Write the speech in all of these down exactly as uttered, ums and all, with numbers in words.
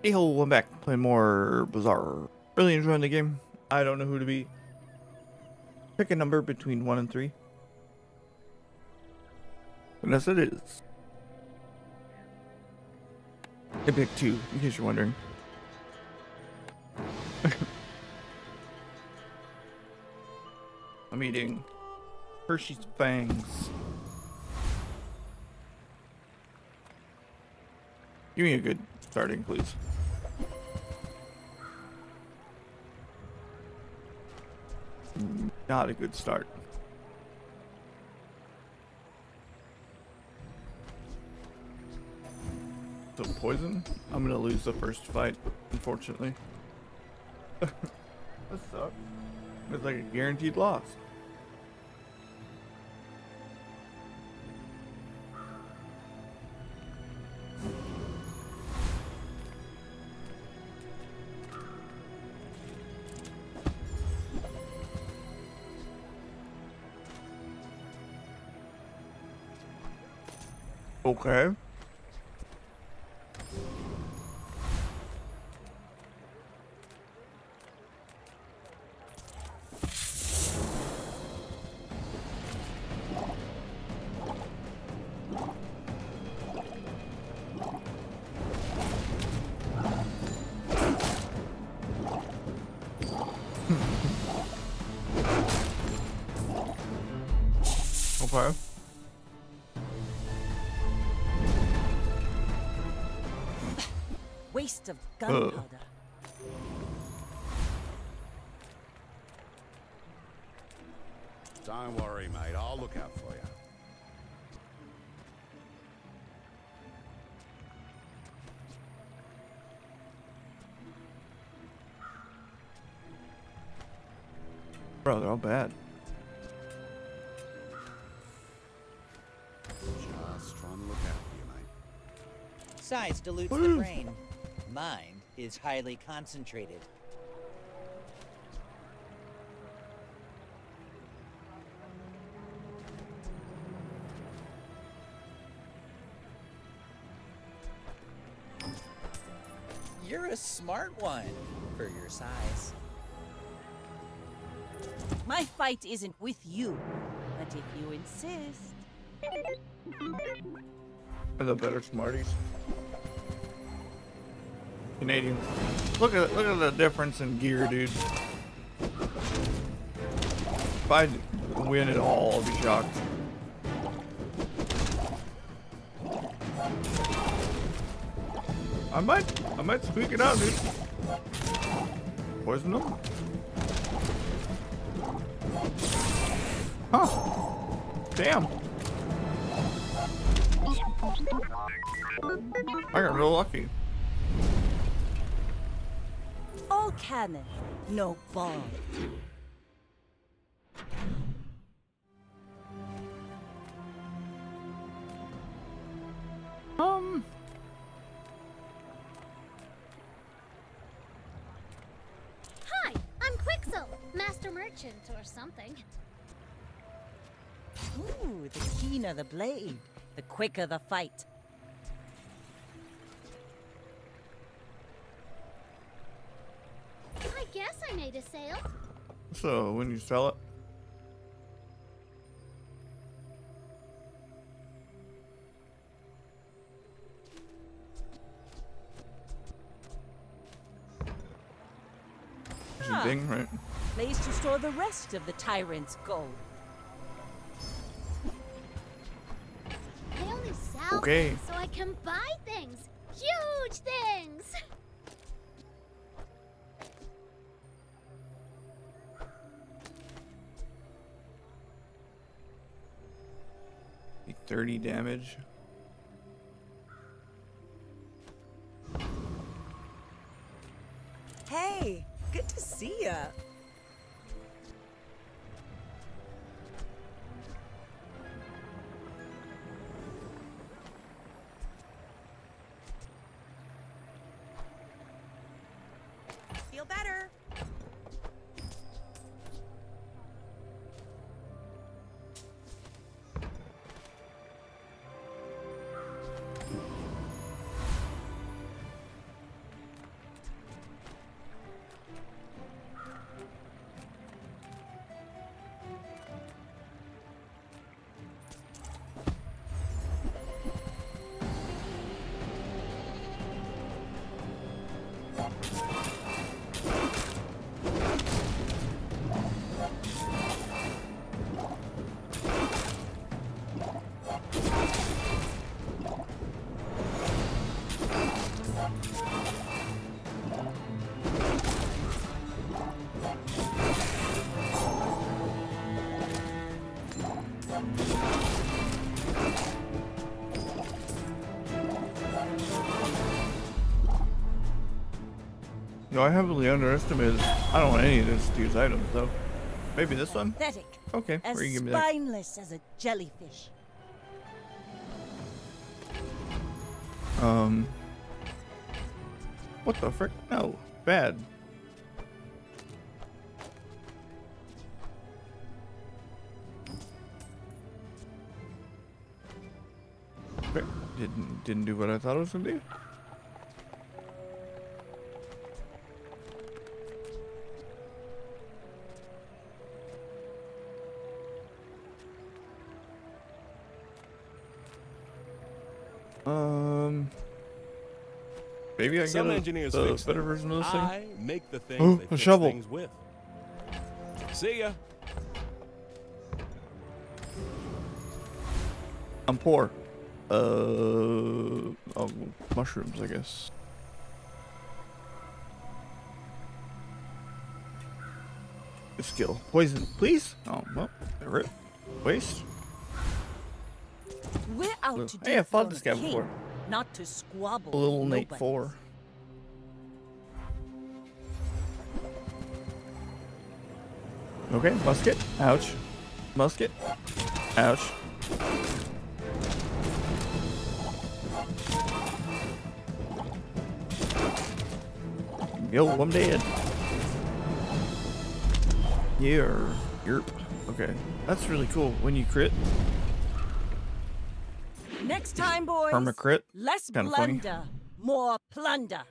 Hey ho, I'm back playing more Bazaar. Really enjoying the game. I don't know who to be. Pick a number between one and three. Vanessa it is. I picked two, in case you're wondering. I'm eating Hershey's Fangs. Give me a good starting, please. Not a good start. So poison? I'm gonna lose the first fight, unfortunately. That sucks. It's like a guaranteed loss. Okay. Okay. Waste of gunpowder. Don't worry, mate. I'll look out for you. Bro, they're all bad. Just trying to look out for you, mate. Size dilutes the brain. Mind is highly concentrated. You're a smart one for your size. My fight isn't with you, but if you insist. Are the better smarties? Canadians. Look at look at the difference in gear, dude. If I win at all, I'll be shocked. I might I might squeak it out, dude. Poison them? Huh? Damn. I got real lucky. All cannon, no bomb. Um. Hi, I'm Quixel, master merchant or something. Ooh, the keener the blade, the quicker the fight. Guess I made a sale. So when you sell it, ah, a thing, right? Place to store the rest of the tyrant's gold. I only sell okay. So I can buy things, huge things. thirty damage. Hey, good to see ya. Feel better. No, I heavily underestimated. I don't want any of this, these items, though. Maybe this one? Pathetic. Okay, as where you give me that? Spineless as a jellyfish. Um. What the frick? No, bad. Didn't didn't do what I thought it was gonna do. Um, maybe I can get engineers a better version of this thing. I make the things oh, they a fix shovel. Things with. See ya. I'm poor. Uh, oh, mushrooms, I guess. Skill poison, please. Oh well, rip waste. We're out to hey, I fought this guy king, before. Not to squabble. Little Nate four. Okay, musket. Ouch. Musket. Ouch. Yo, I'm dead. Yeah. Yerp. Okay. That's really cool. When you crit. Next time, boys. Perma crit. Less kinda blunder, funny. More plunder.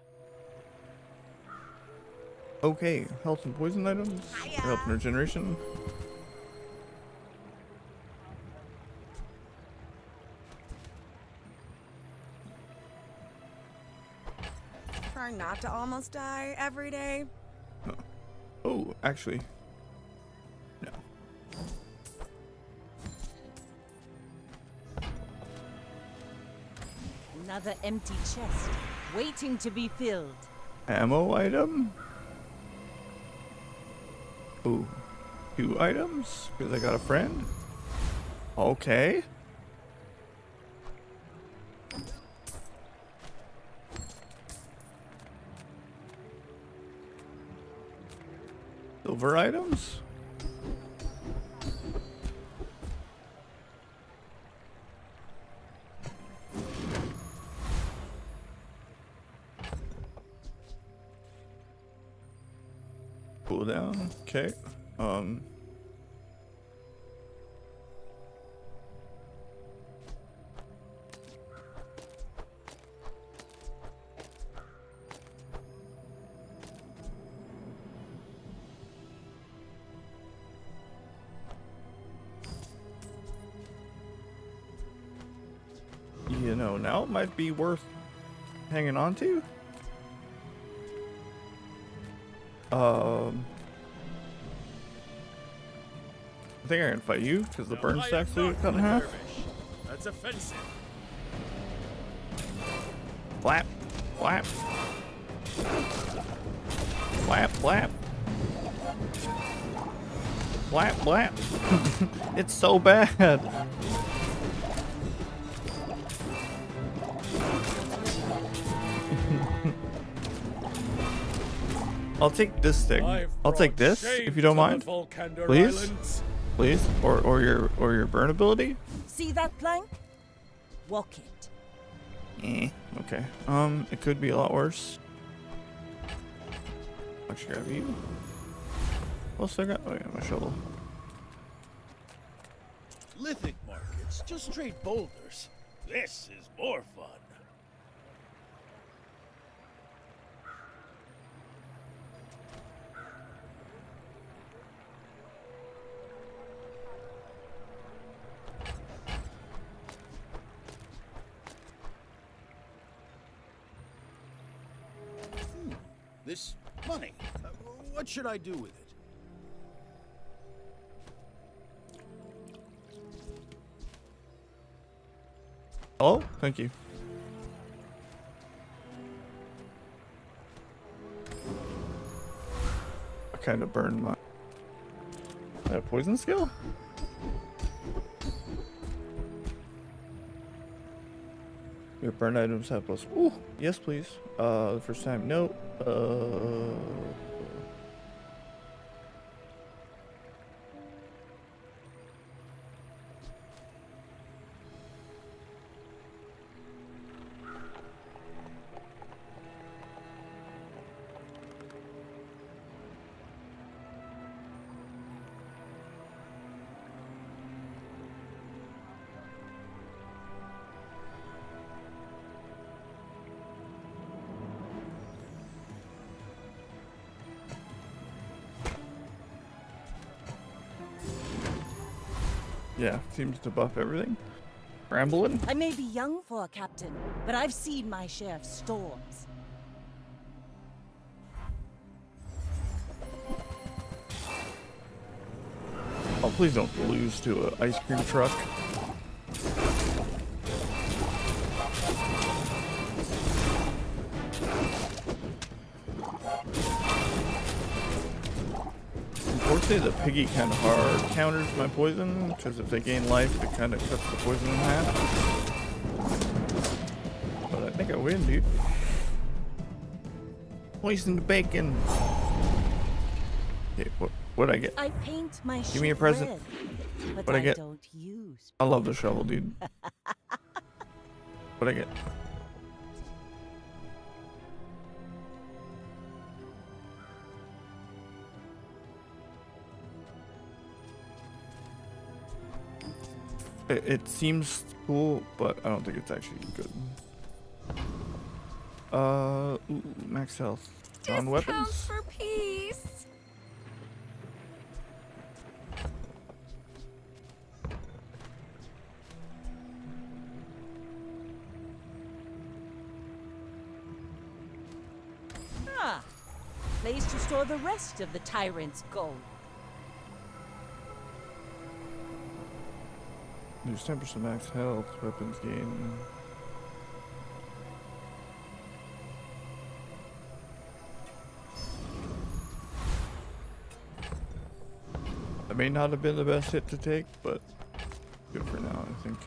Okay. Health and poison items. Hiya. Health and regeneration. Not to almost die every day. No. Oh, actually, no. Another empty chest waiting to be filled. Ammo item. Oh, two items because I got a friend. Okay. Silver items? Cool down, okay. Um Now it might be worth hanging on to. Um, I think I can fight you because the burn stacks do it cut in half. That's offensive. Flap, flap, flap, flap, flap, flap. It's so bad. I'll take this thing. I'll take this if you don't mind, please, please, or or your or your burn ability. See that plank? Walk it. Eh, okay. Um, it could be a lot worse. Actually, grab you. What's I got? Oh yeah, my shovel. Lithic markets, just straight boulders. This is more fun. This money, uh, what should I do with it? Oh, thank you. I kind of burned my... Is that a poison skill? Your burned items have plus... Ooh, yes, please. Uh, the first time, no. Uh... Yeah, seems to buff everything. Rambling. I may be young for a captain, but I've seen my share of storms. Oh, please don't lose to an ice cream truck. Unfortunately, the piggy kind of hard counters my poison, because if they gain life, it kind of cuts the poison in half. But I think I win, dude. Poisoned bacon. Okay, what? What'd I get? I paint my Give me a present. Red, but what'd I, I get? Don't use I love the shovel, dude. What'd I get? It, it seems cool, but I don't think it's actually good. Uh, ooh, max health. On weapons. For peace. Ah, place to store the rest of the tyrant's gold. There's ten percent max health, weapons gain. That may not have been the best hit to take, but good for now, I think.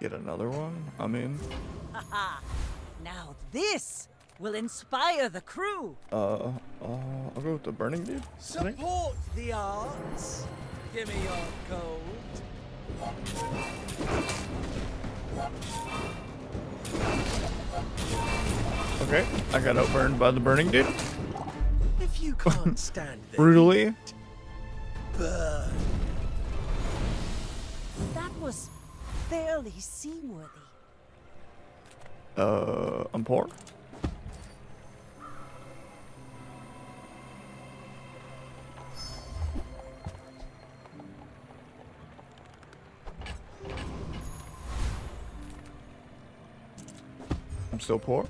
Get another one. I'm in. Now this will inspire the crew. Uh, uh, I'll go with the burning dude. Support the arts. Give me your gold. Okay, I got outburned by the burning dude. If you can't stand this, brutally. Burn. That was fairly seaworthy. Uh, I'm poor. I'm still poor.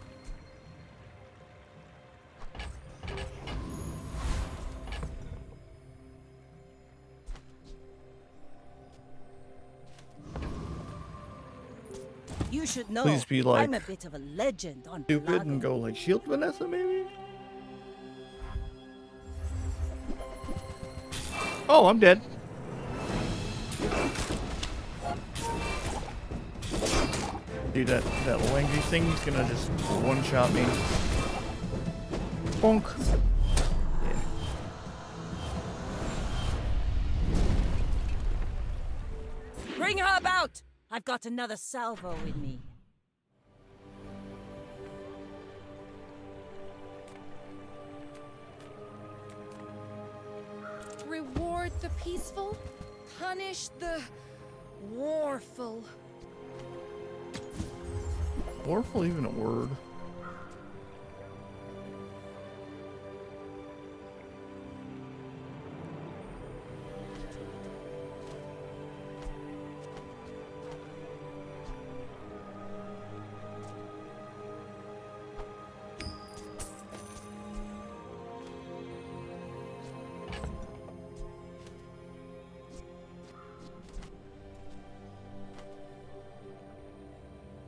You should know. Please be like, I'm a bit of a legend on stupid Pelagos. And go like shield Vanessa maybe. Oh, I'm dead. Dude, that that lanky thing is gonna just one shot me. Bonk. Yeah. Bring her about. I've got another salvo with me. Reward the peaceful, punish the warful. Warful even a word?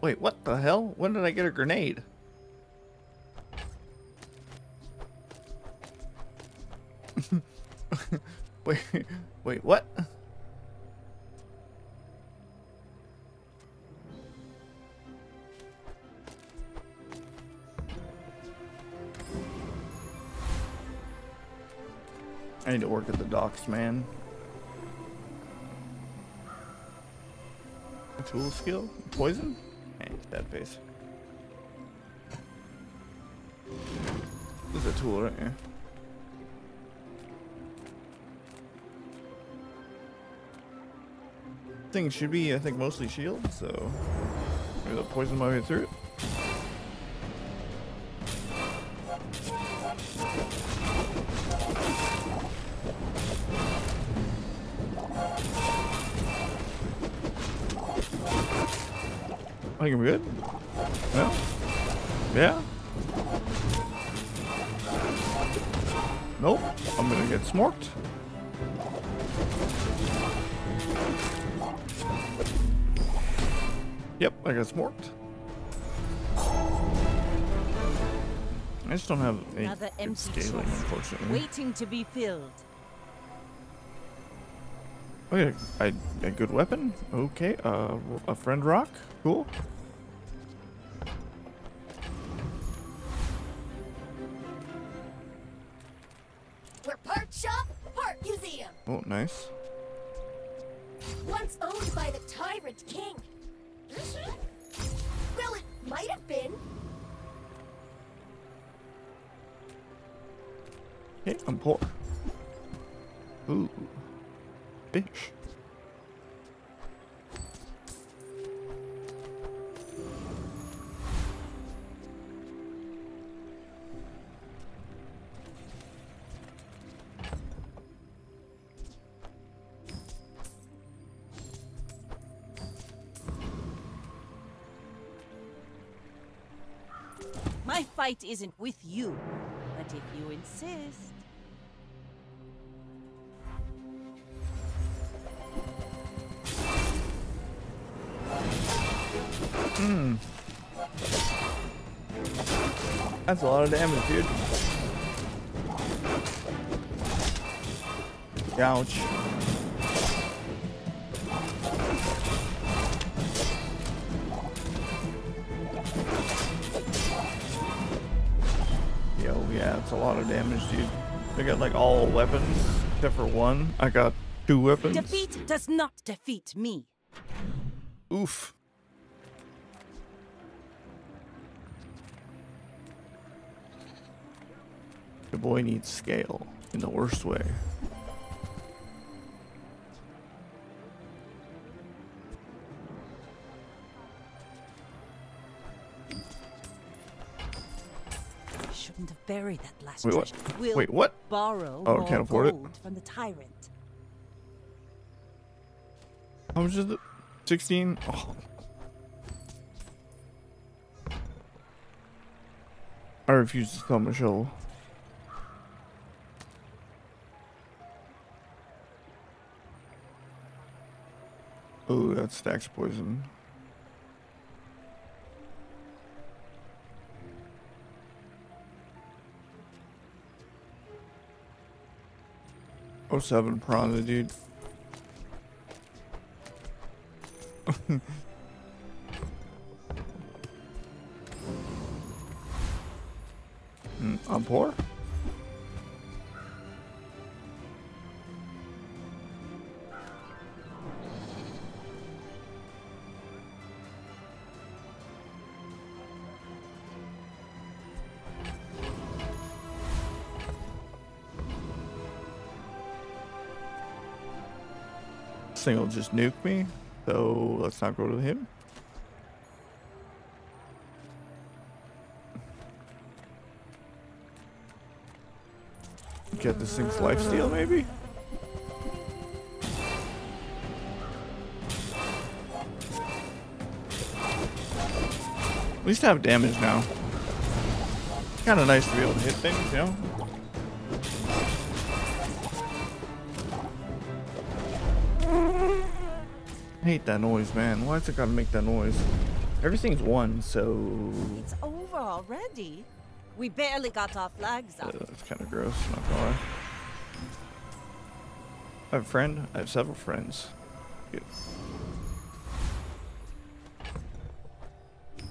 Wait, what the hell? When did I get a grenade? wait, wait, what? I need to work at the docks, man. A tool skill? Poison? Hey, dead face. This is a tool right here. Thing should be, I think, mostly shield, so maybe the poison might be through it. I think I'm good. No? Yeah? Nope. I'm gonna get smorked. Yep, I got smorked. I just don't have a another empty scaling, unfortunately. Waiting to be filled. Okay, I, a good weapon. Okay, uh, a friend rock. Cool. Oh, nice. Once owned by the tyrant king. Well, it might have been. Okay, I'm poor. Ooh. Fish. My fight isn't with you, but if you insist... Hmm. That's a lot of damage, dude. Ouch. Yeah, it's a lot of damage, dude. I got like all weapons except for one. I got two weapons. Defeat does not defeat me. Oof. The boy needs scale in the worst way. Have buried that last wait, what? We'll wait, what? Borrow oh, can't afford it. From the tyrant. How much is it? sixteen? Oh. I refuse to sell my shovel. Oh, that stacks poison. oh seven Piranha, dude. mm, I'm poor? Thing will just nuke me, so let's not go to him. Get this thing's lifesteal, maybe? At least I have damage now. It's kind of nice to be able to hit things, you know? I hate that noise, man. Why does it gotta make that noise? Everything's one, so... It's over already. We barely got our flags up. Uh, that's kind of gross, not gonna lie. I have a friend. I have several friends. Good.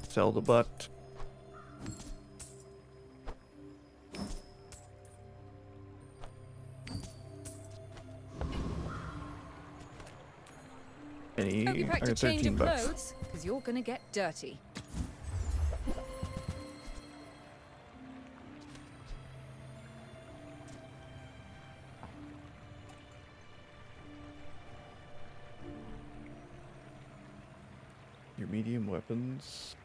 Sell the butt. Any, Hope you packed a change of clothes, because you're gonna get dirty. Your medium weapons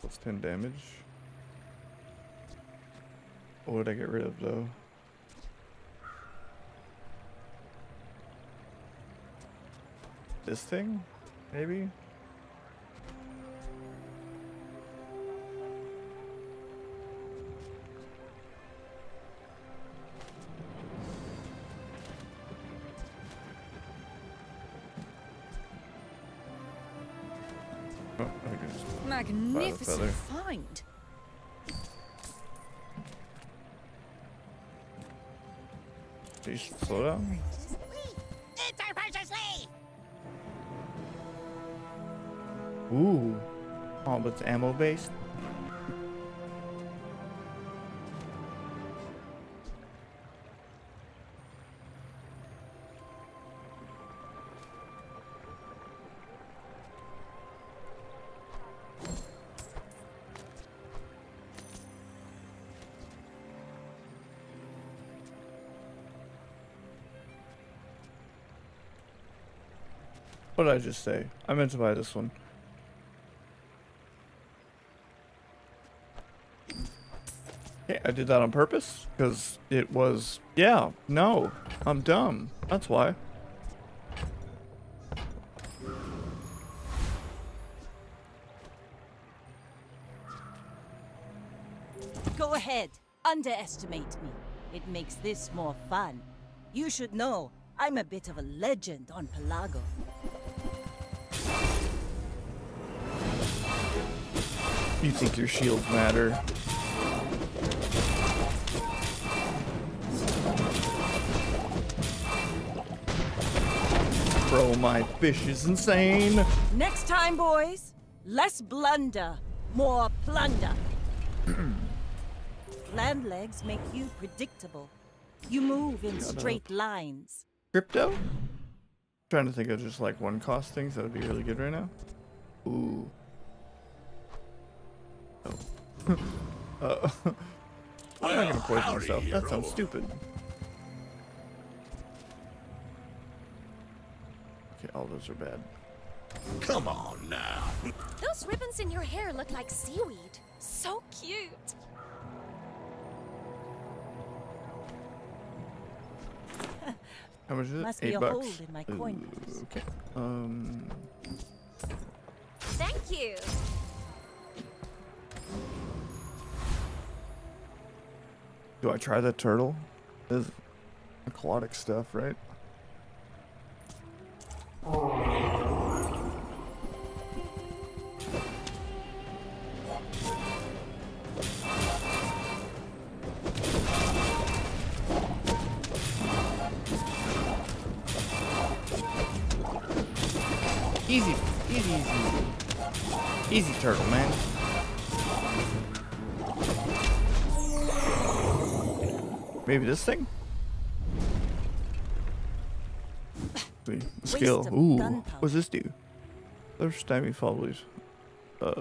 plus ten damage. What did I get rid of though? This thing, maybe? Oh, magnificent find. Please slow down. Ooh. Oh, but it's ammo based. What did I just say? I meant to buy this one. Yeah, I did that on purpose because it was, yeah, no, I'm dumb. That's why. Go ahead. Underestimate me. It makes this more fun. You should know I'm a bit of a legend on Pelagos. You think your shields matter? Bro, my fish is insane. Next time, boys, less blunder, more plunder. Land legs make you predictable. You move in straight lines. Crypto? I'm trying to think of just like one cost things that would be really good right now. Ooh. Oh. uh, I'm not gonna poison myself. That sounds stupid. All those are bad. Come on now. Those ribbons in your hair look like seaweed. So cute. How much is it? Must Eight be a bucks. Hole in my coin. Ooh, okay. Um. Thank you. Do I try the turtle? This is aquatic stuff, right? Easy, easy, easy, easy turtle, man. Maybe this thing? Skill. Ooh, what's this do? There's stymie follies. Uh.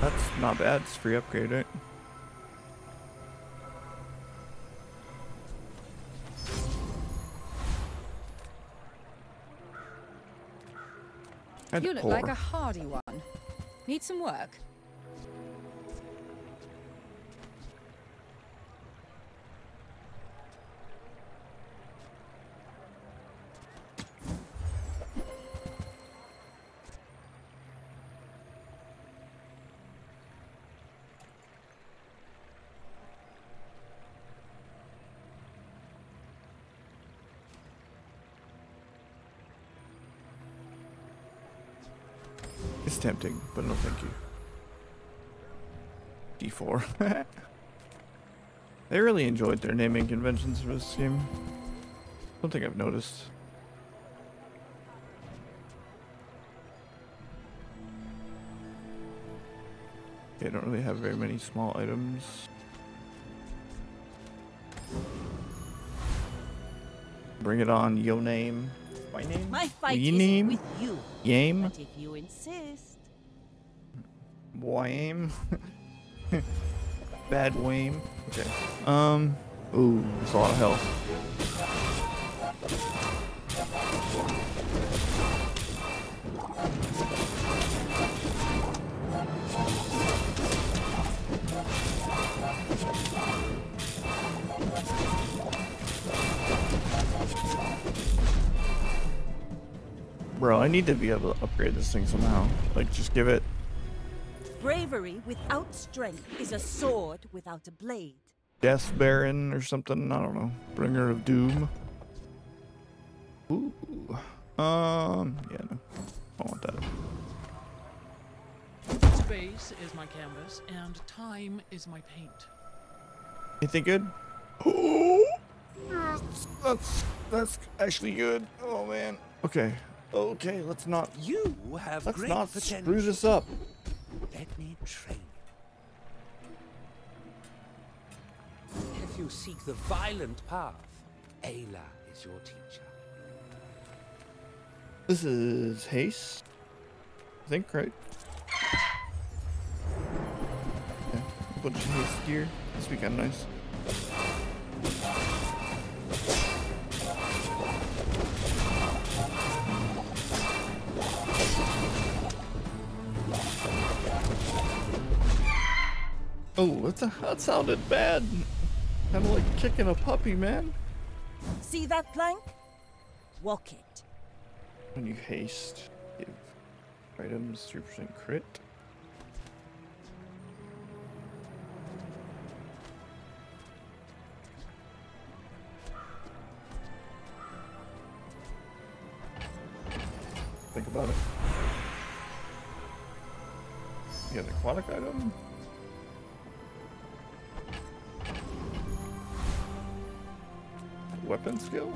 That's not bad. It's free upgrade, right? And you look poor. Like a hardy one. Need some work. It's tempting, but no thank you. D four. They really enjoyed their naming conventions for this game. Don't think I've noticed. They don't really have very many small items. Bring it on, yo name. My name? My fight we is name? With you. Yame? But if you insist. Boy-aim. Bad wame. Okay. Um. Ooh, that's a lot of health. Bro, I need to be able to upgrade this thing somehow. Like, just give it. Bravery without strength is a sword without a blade. Death Baron or something, I don't know. Bringer of Doom. Ooh. Um, yeah, no. I want that. Space is my canvas and time is my paint. Anything good? Oh, yes, that's, that's actually good. Oh man. Okay. Okay, let's not, you have let's great not potential. Screw this up. Let me train you. If you seek the violent path, Ayla is your teacher. This is haste, I think, right? Yeah, a bunch of haste gear. This would be kind of nice. Oh, that's a, that sounded bad. Kind of like kicking a puppy, man. See that plank? Walk it. When you haste, give items three percent crit. Think about it. You got an aquatic item? Weapon skill?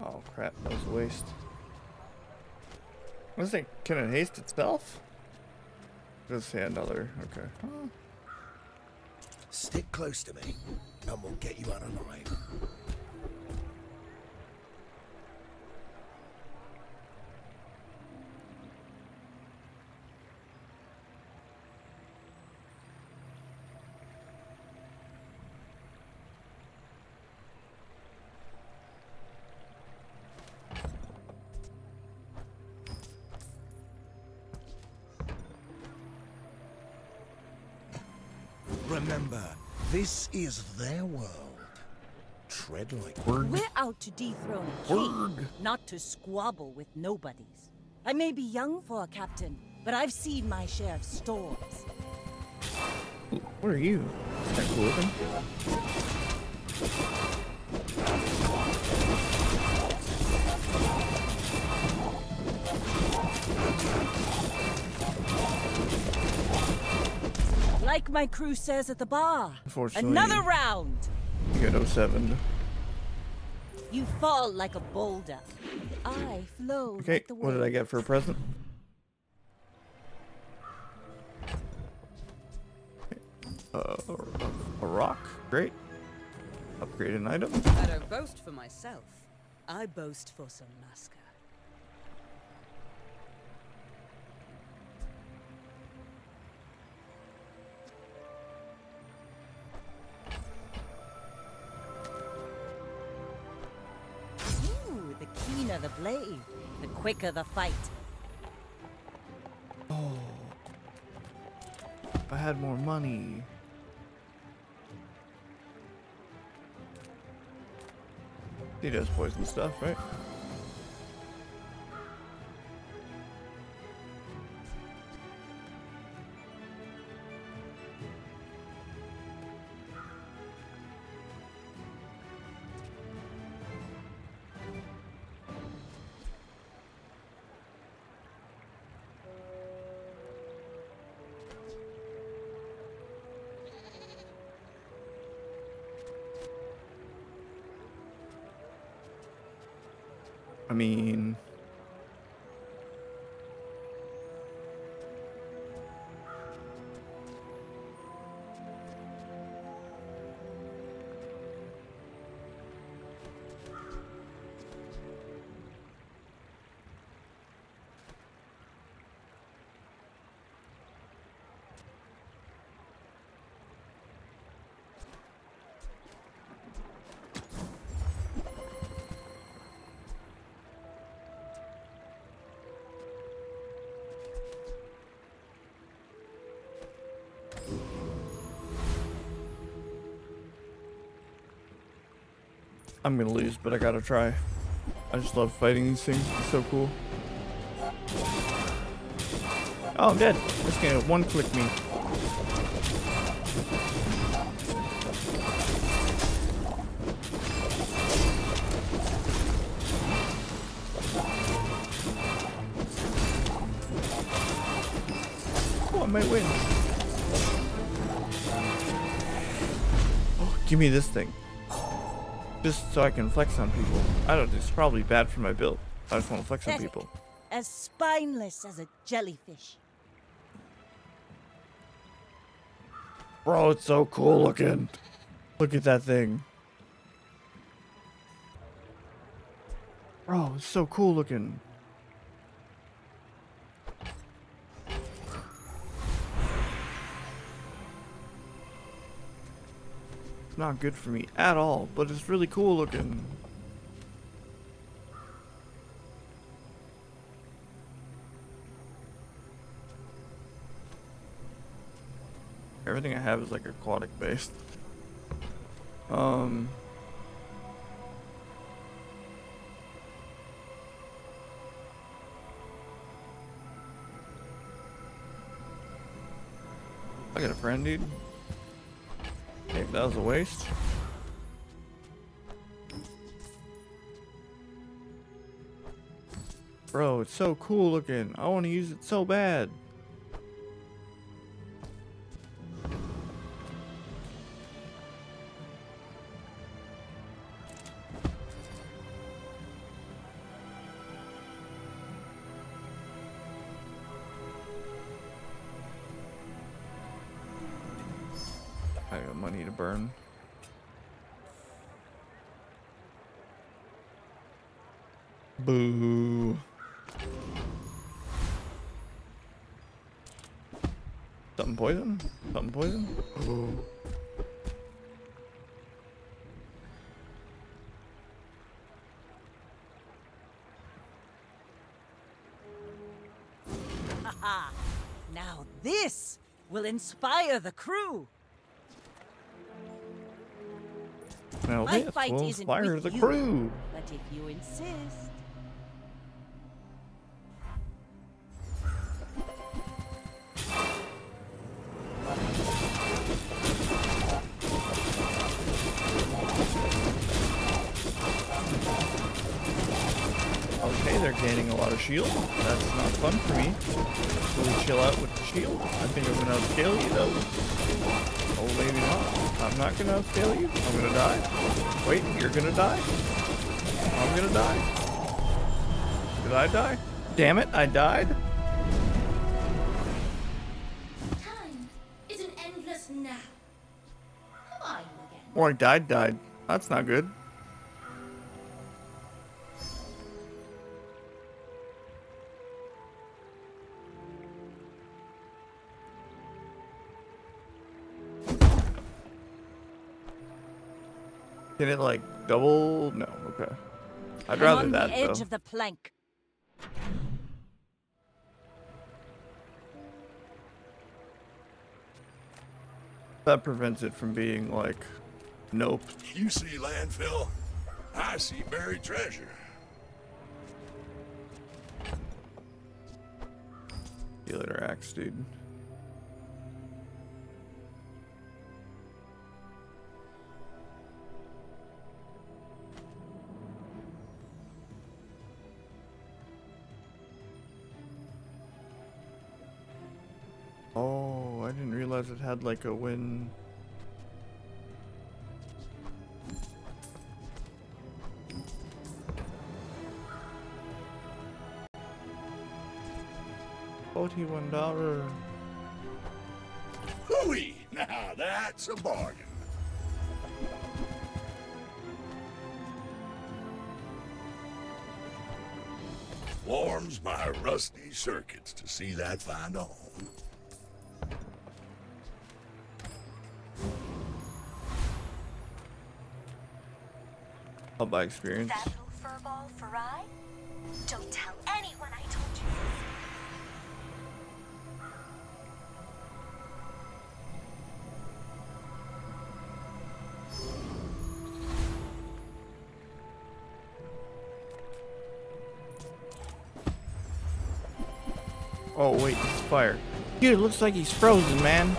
Oh crap, that was a waste. What is it? Can it haste itself? Just say another. Okay. Huh. Stick close to me, and we'll get you out alive. Remember, this is their world. Tread like Word. We're out to dethrone a king, Word. Not to squabble with nobodies. I may be young for a captain, but I've seen my share of storms. What are you? Is that cool looking? Like my crew says at the bar. Another round. You got oh seven. You fall like a boulder. I flow. Okay, the what did I get for a present? Uh, a rock. Great. Upgrade an item. I don't boast for myself. I boast for some mascara. The blade, the quicker the fight. Oh, if I had more money. He does poison stuff, right? I mean... I'm gonna lose, but I gotta try. I just love fighting these things. It's so cool. Oh, I'm dead. This game one-click me. Oh, I might win. Oh, give me this thing. Just so I can flex on people. I don't. It's probably bad for my build. I just want to flex on people. As spineless as a jellyfish. Bro, it's so cool looking. Look at that thing. Bro, it's so cool looking. Not good for me at all, but it's really cool looking. Everything I have is like aquatic based. Um I got a friend, dude. Okay, that was a waste. Bro, it's so cool looking. I want to use it so bad. I got money to burn. Boo. Something poison? Something poison? Ooh. Now this will inspire the crew. Now my this fight will inspire the you, crew. But if you insist. Okay, they're gaining a lot of shield. That's not fun for me. Really chill out with the shield. I think I'm gonna upscale you though. Oh, maybe not. I'm not gonna fail you. I'm gonna die. Wait, you're gonna die? I'm gonna die. Did I die? Damn it, I died. Time is an endless now. How are you again? Or I died, died. That's not good. Can it like double? No, okay. I'd rather I'm on that the edge though. Of the plank. That prevents it from being like, nope. You see landfill, I see buried treasure. See you later, Axe, dude. Oh, I didn't realize it had like a win. forty-one dollars. Hooey! Now that's a bargain. Warms my rusty circuits to see that find on. I'll buy experience. That little furball for rye? Don't tell anyone I told you this. Oh wait, it's fire. Dude, it looks like he's frozen, man.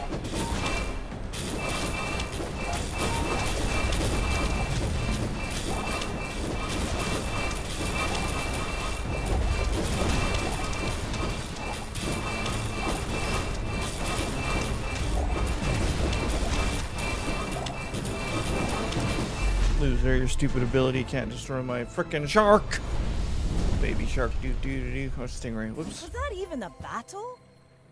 Your stupid ability can't destroy my frickin' shark! Baby shark, doo doo doo doo. Oh, stingray. Whoops. Was that even a battle?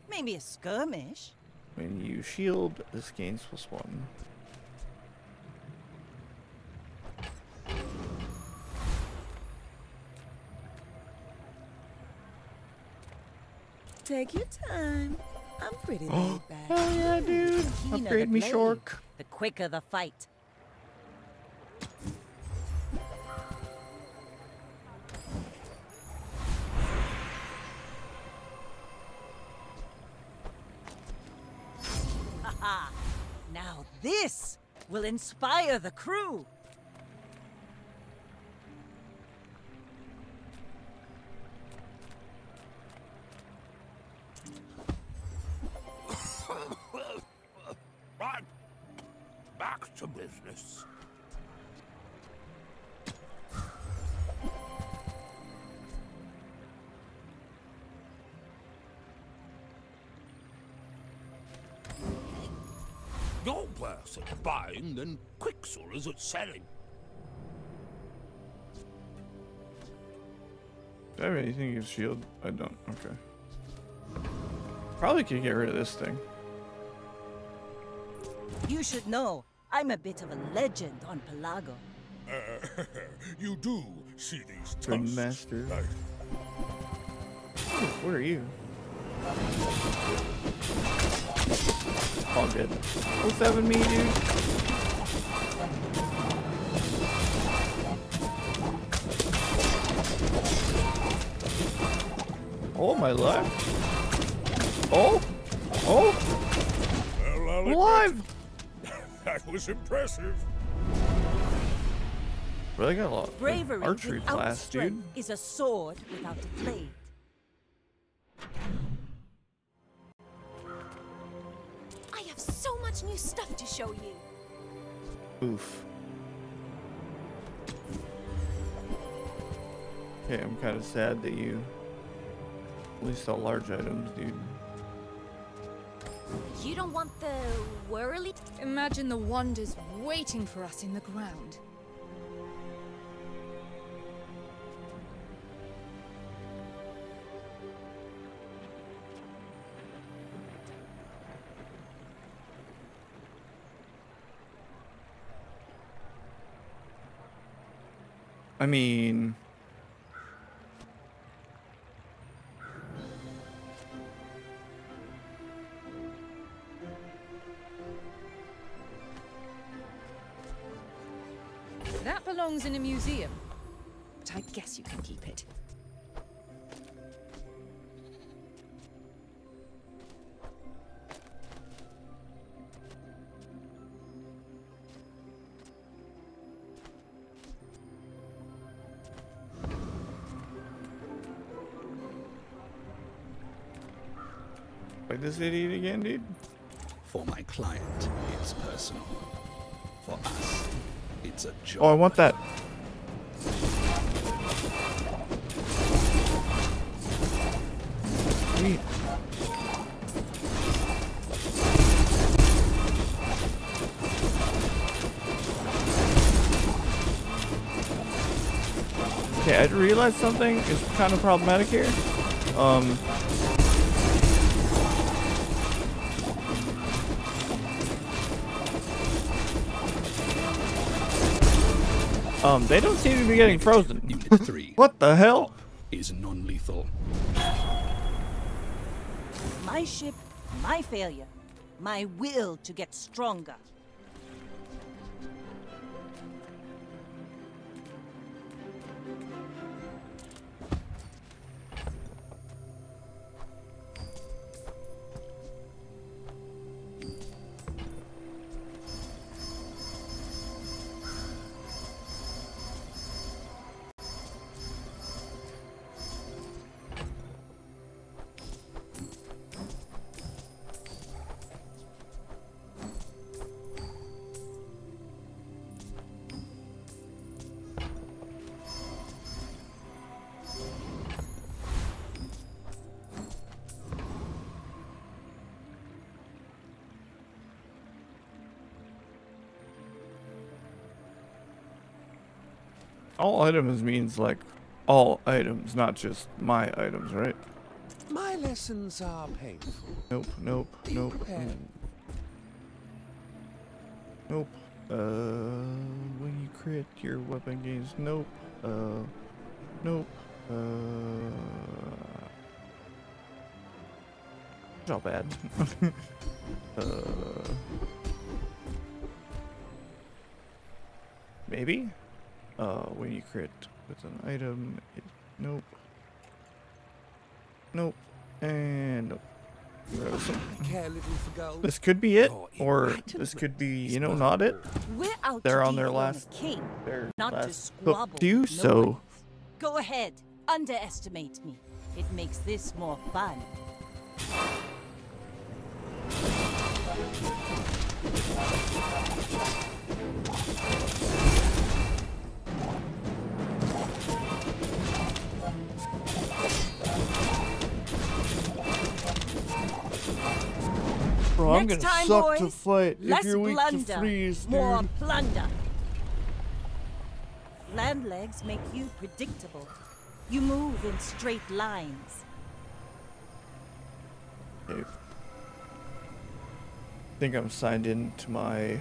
Maybe a skirmish? When you shield, this gains plus one. Take your time. I'm pretty laid back. Oh yeah, dude. Upgrade me, shark. The quicker the fight. Now this will inspire the crew. Right, back to business. You're worse at buying than Quixel is at selling. Do I have anything against shield? I don't. Okay. Probably could get rid of this thing. You should know, I'm a bit of a legend on Pelagos. Uh, you do see these things. Master. Right. What are you? All good. What's up with me, dude? Oh my life! Oh, oh! Well, alive! That was impressive. Really got a lot. Bravery of archery class, dude. Is a sword without a blade. New stuff to show you. Oof. Okay, I'm kind of sad that you at least all large items, dude. You don't want the whirly? Imagine the wonders waiting for us in the ground. I mean, that belongs in a museum, but I guess you can keep it. This idiot again, dude. For my client, it's personal. For us, it's a job. Oh, I want that. Sweet. Okay, I realized something is kind of problematic here. Um. Um, they don't seem to be getting frozen. Three. What the hell? Is non-lethal. My ship, my failure, my will to get stronger. All items means like all items, not just my items, right? My lessons are painful. Nope, nope, Be nope. Prepared. Nope. Uh, when you crit, your weapon gains. Nope. Uh, nope. Uh, it's all bad. uh, maybe. Uh, when you crit with an item, it, nope, nope, and nope. This could be it, or this could be, you know, not it. They're on their last, their last hook too, so. Go ahead, underestimate me. It makes this more fun. Bro, I'm gonna time, suck boys, to fight. If you're weak blunder, to freeze, more dude. Plunder. Land legs make you predictable. You move in straight lines. Okay. I think I'm signed into my.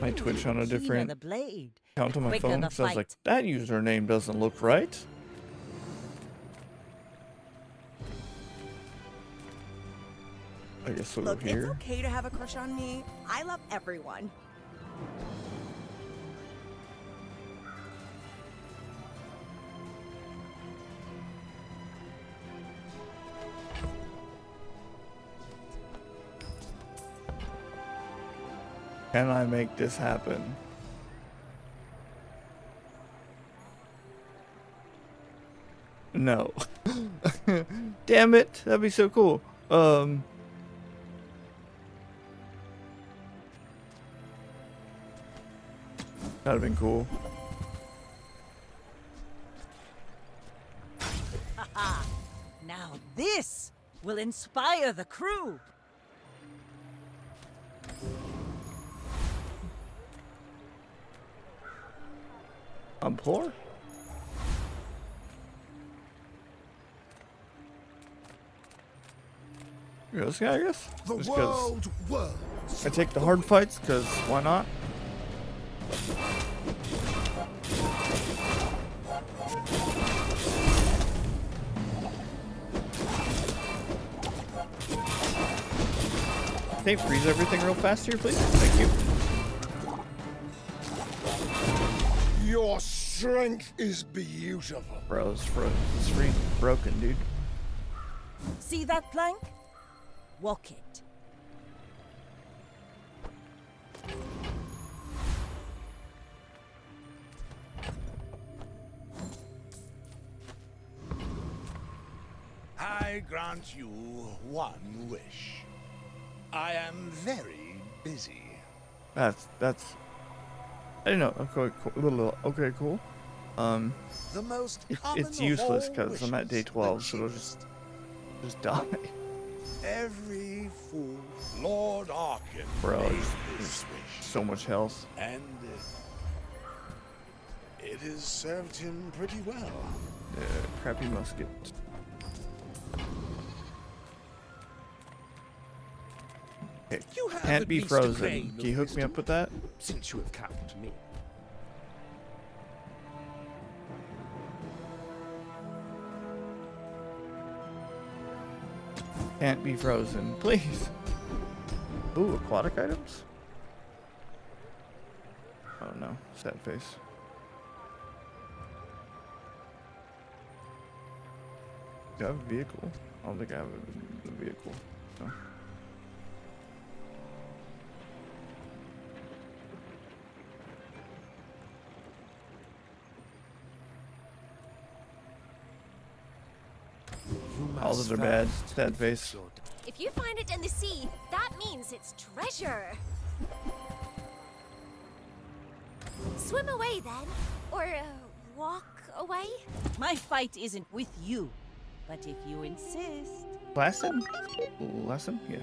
My Twitch on a different account on my phone, so I was like, that username doesn't look right. I guess we'll go here. Look, it's okay to have a crush on me. I love everyone. Can I make this happen? No. Damn it, that'd be so cool. Um That'd have been cool. Now this will inspire the crew. I'm poor? You're this guy, I guess? The Just world I take the hard fights, because why not? Can they freeze everything real fast here, please? Thank you. Your strength is beautiful. Bro, it's, fro it's free. Broken, dude. See that plank? Walk it. I grant you one wish. I am very busy. That's... that's... I don't know. Okay, cool. Okay, cool. Um, the most it, it's useless because I'm at day twelve, so it'll just just die. Every fool, Lord Arkin, bro, just, so much health, and uh, it has served him pretty well. Uh, crappy musket. Can't be frozen. Can you hook me up with that? Since you have captured me. Can't be frozen, please. Ooh, aquatic items? Oh no, sad face. Do I have a vehicle? I don't think I have a, a vehicle. No. All those are bad. Sad face. If you find it in the sea, that means it's treasure. Swim away then, or uh, walk away. My fight isn't with you, but if you insist. Lesson? Lesson? Yeah.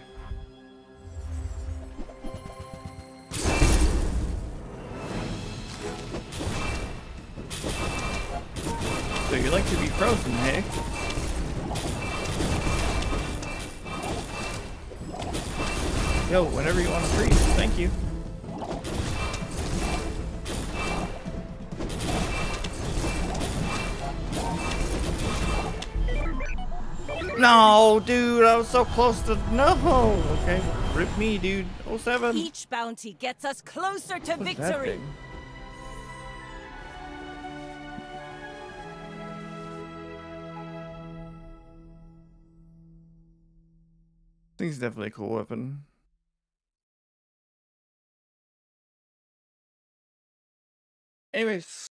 So you like to be frozen, hey? Yo, whenever you want to freeze, thank you. No, dude, I was so close to no. Okay, rip me, dude. Oh seven. Each bounty gets us closer to What's victory. That thing's definitely a cool weapon. Anyways,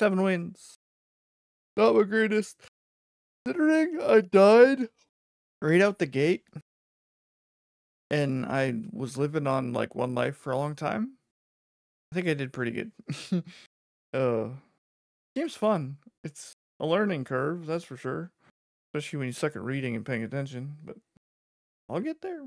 seven wins. Not my greatest. Considering I died right out the gate and I was living on like one life for a long time, I think I did pretty good. uh, game's fun. It's a learning curve, that's for sure. Especially when you suck at reading and paying attention, but I'll get there.